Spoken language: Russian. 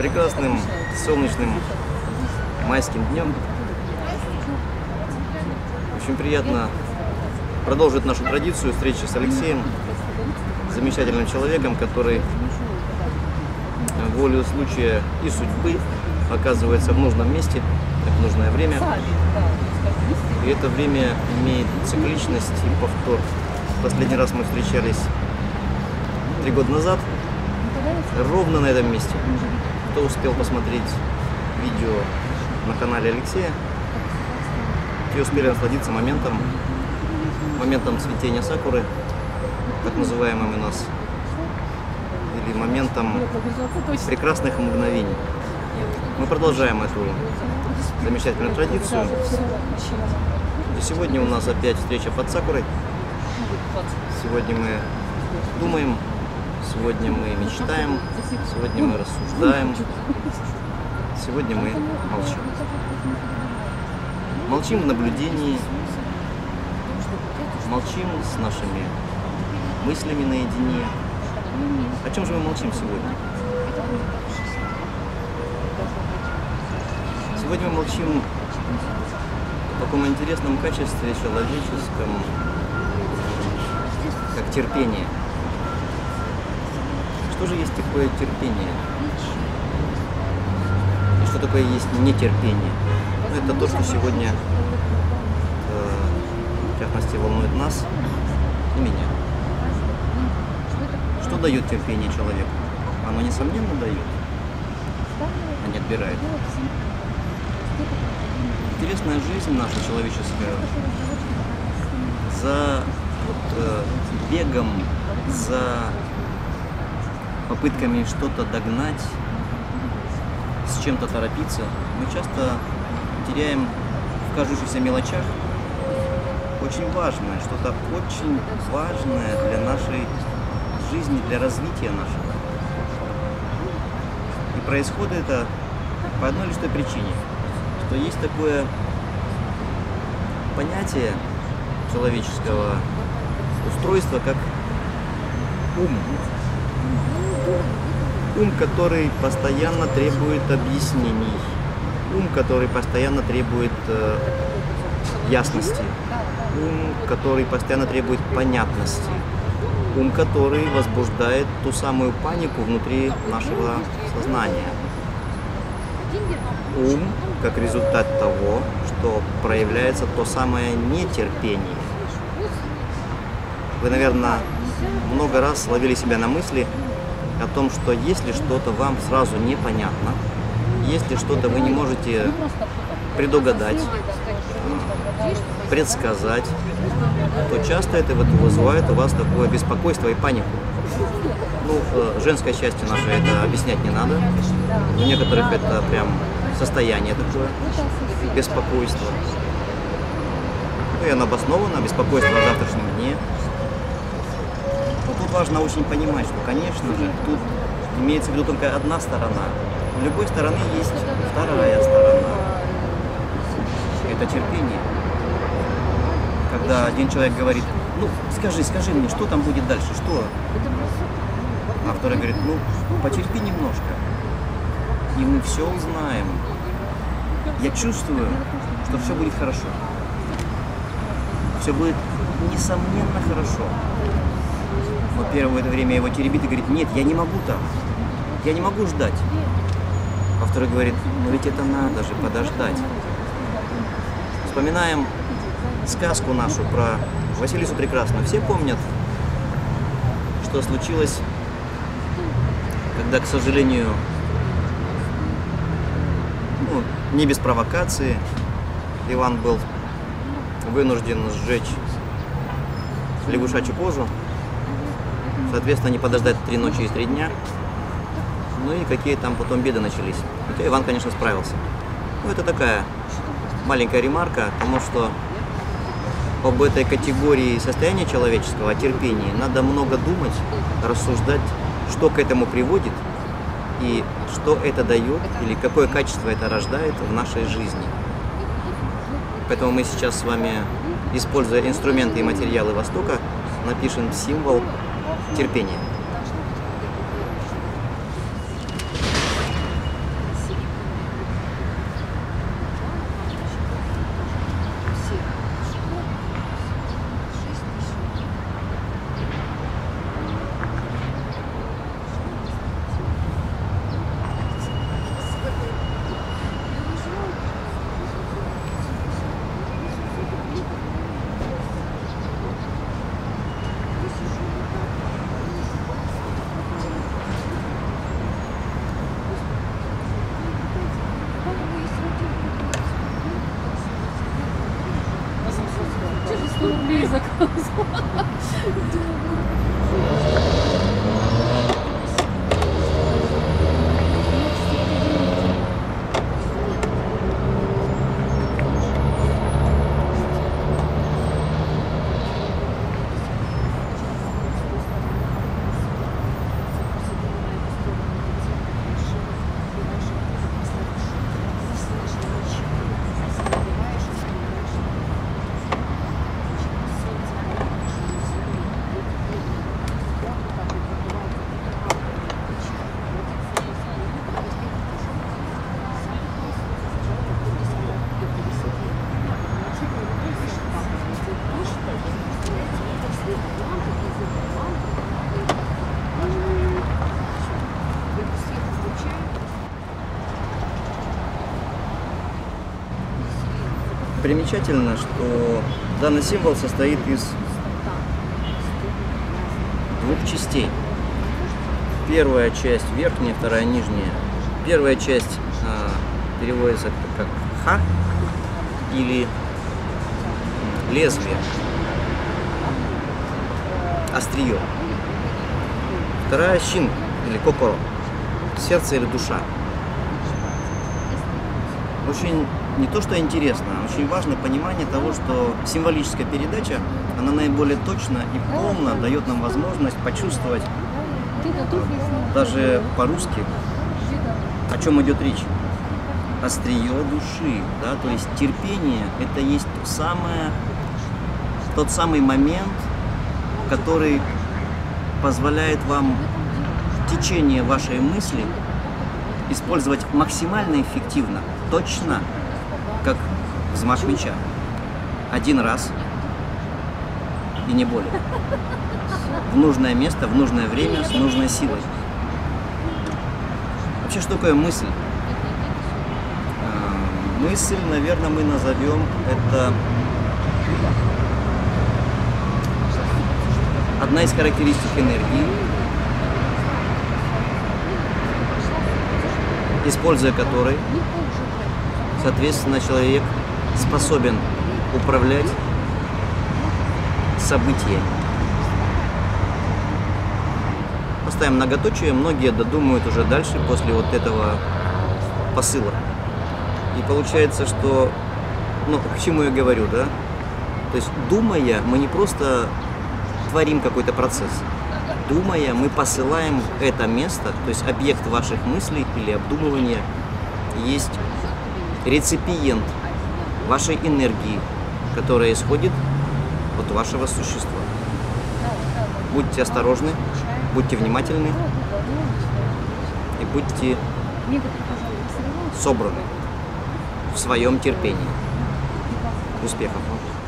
прекрасным солнечным майским днем. Очень приятно продолжить нашу традицию встречи с Алексеем, замечательным человеком, который волею случая и судьбы оказывается в нужном месте, в нужное время. И это время имеет цикличность и повтор. Последний раз мы встречались 3 года назад, ровно на этом месте. Кто успел посмотреть видео на канале Алексея, те успели насладиться моментом цветения сакуры, так называемым у нас, или моментом прекрасных мгновений. Мы продолжаем эту замечательную традицию. И сегодня у нас опять встреча под сакурой. Сегодня мы думаем, сегодня мы мечтаем, сегодня мы рассуждаем, сегодня мы молчим. Молчим в наблюдении, молчим с нашими мыслями наедине. О чем же мы молчим сегодня? Сегодня мы молчим в таком интересном качестве человеческом, как терпение. Что же есть такое терпение? И что такое есть нетерпение? Это то, что сегодня, в частности, волнует нас и меня. Что дает терпение человеку? Оно, несомненно, дает, а не отбирает. Интересная жизнь наша человеческая за бегом, за попытками что-то догнать, с чем-то торопиться. Мы часто теряем в кажущихся мелочах очень важное, что-то очень важное для нашей жизни, для развития нашего. И происходит это по одной лишь той причине, что есть такое понятие человеческого устройства, как ум. Ум, который постоянно требует объяснений. Ум, который постоянно требует ясности. Ум, который постоянно требует понятности. Ум, который возбуждает ту самую панику внутри нашего сознания. Ум, как результат того, что проявляется то самое нетерпение. Вы, наверное, много раз ловили себя на мысли о том, что если что-то вам сразу непонятно, если что-то вы не можете предугадать, предсказать, то часто это вызывает у вас такое беспокойство и панику. Ну, женское счастье наше это объяснять не надо. У некоторых это прям состояние такое, беспокойство. И оно обосновано, беспокойство о завтрашнем дне. Но тут важно очень понимать, что, конечно же, тут имеется в виду только одна сторона. У любой стороны есть вторая сторона. Это терпение. Когда один человек говорит, ну, скажи мне, что там будет дальше, что? А второй говорит, ну, потерпи немножко. И мы все узнаем. Я чувствую, что все будет хорошо. Все будет, несомненно, хорошо. Но первое время его теребит и говорит, нет, я не могу так. Я не могу ждать. А второй говорит, ну ведь это надо же подождать. Вспоминаем сказку нашу про Василису Прекрасную. Все помнят, что случилось, когда, к сожалению, ну, не без провокации, Иван был вынужден сжечь лягушачью кожу, соответственно, не подождать 3 ночи и 3 дня, ну и какие там потом беды начались. Хотя Иван, конечно, справился. Ну, это такая маленькая ремарка, потому что об этой категории состояния человеческого, о терпении, надо много думать, рассуждать, что к этому приводит и что это дает, или какое качество это рождает в нашей жизни. Поэтому мы сейчас с вами, используя инструменты и материалы Востока, напишем символ терпения. заказывала. Примечательно, что данный символ состоит из двух частей. Первая часть верхняя, вторая нижняя. Первая часть переводится как ха или лезвие, острие. Вторая щин или кокоро, сердце или душа. Очень не то что интересно, а очень важно понимание того, что символическая передача, она наиболее точно и полно дает нам возможность почувствовать даже по-русски, о чем идет речь. Острие души, да, то есть терпение, это есть тот самый момент, который позволяет вам в течение вашей мысли использовать максимально эффективно, точно, как взмах меча. Один раз и не более. В нужное место, в нужное время, с нужной силой. Вообще, что такое мысль? Мысль, наверное, мы назовем это одна из характеристик энергии, используя которой, соответственно, человек способен управлять событиями. Поставим многоточие, многие додумают уже дальше после вот этого посыла. И получается, что, ну, к чему я говорю, да? То есть, думая, мы не просто творим какой-то процесс. Думая, мы посылаем это место, то есть объект ваших мыслей или обдумывания есть реципиент вашей энергии, которая исходит от вашего существа. Будьте осторожны, будьте внимательны и будьте собраны в своем терпении. Успехов вам!